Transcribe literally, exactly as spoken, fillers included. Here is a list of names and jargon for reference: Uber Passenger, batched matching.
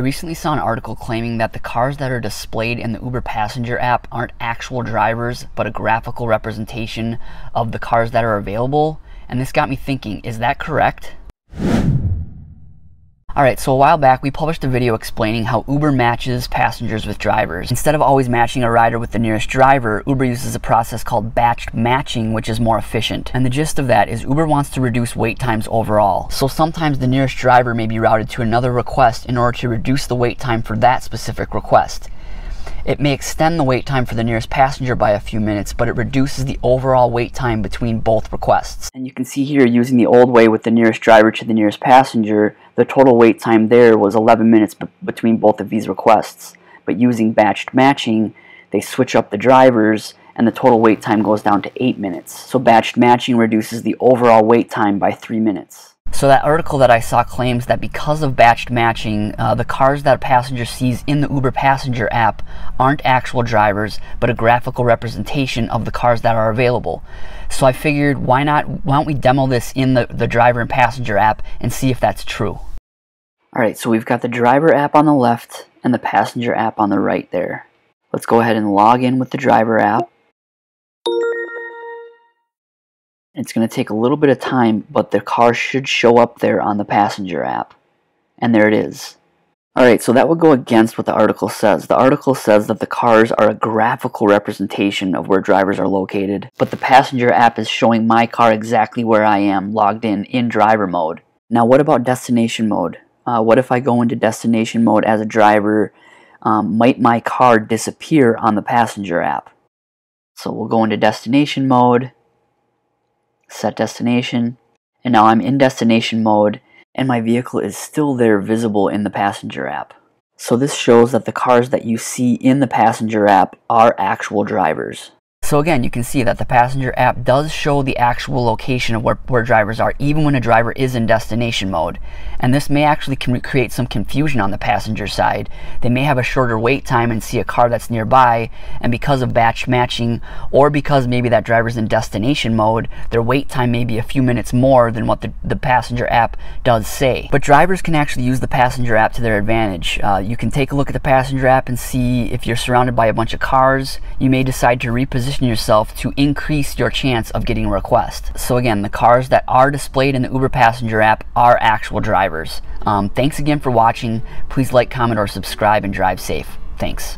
I recently saw an article claiming that the cars that are displayed in the Uber Passenger app aren't actual drivers, but a graphical representation of the cars that are available, and this got me thinking, is that correct? Alright, so a while back we published a video explaining how Uber matches passengers with drivers. Instead of always matching a rider with the nearest driver, Uber uses a process called batched matching, which is more efficient. And the gist of that is Uber wants to reduce wait times overall. So sometimes the nearest driver may be routed to another request in order to reduce the wait time for that specific request. It may extend the wait time for the nearest passenger by a few minutes, but it reduces the overall wait time between both requests. And you can see here, using the old way with the nearest driver to the nearest passenger, the total wait time there was eleven minutes b between both of these requests. But using batched matching, they switch up the drivers and the total wait time goes down to eight minutes. So batched matching reduces the overall wait time by three minutes. So that article that I saw claims that because of batched matching, uh, the cars that a passenger sees in the Uber Passenger app aren't actual drivers, but a graphical representation of the cars that are available. So I figured, why not, why don't we demo this in the, the driver and passenger app and see if that's true. Alright, so we've got the driver app on the left and the passenger app on the right there. Let's go ahead and log in with the driver app. It's going to take a little bit of time, but the car should show up there on the passenger app. And there it is. Alright, so that would go against what the article says. The article says that the cars are a graphical representation of where drivers are located, but the passenger app is showing my car exactly where I am, logged in, in driver mode. Now what about destination mode? Uh, what if I go into destination mode as a driver? Um, might my car disappear on the passenger app? So we'll go into destination mode, set destination, and now I'm in destination mode and my vehicle is still there visible in the passenger app. So this shows that the cars that you see in the passenger app are actual drivers. So again, you can see that the passenger app does show the actual location of where, where drivers are, even when a driver is in destination mode. And this may actually create some confusion on the passenger side. They may have a shorter wait time and see a car that's nearby, and because of batch matching, or because maybe that driver's in destination mode, their wait time may be a few minutes more than what the, the passenger app does say. But drivers can actually use the passenger app to their advantage. Uh, you can take a look at the passenger app and see if you're surrounded by a bunch of cars. You may decide to reposition yourself to increase your chance of getting a request. So again, the cars that are displayed in the Uber Passenger app are actual drivers. Um, thanks again for watching. Please like, comment, or subscribe, and drive safe. Thanks.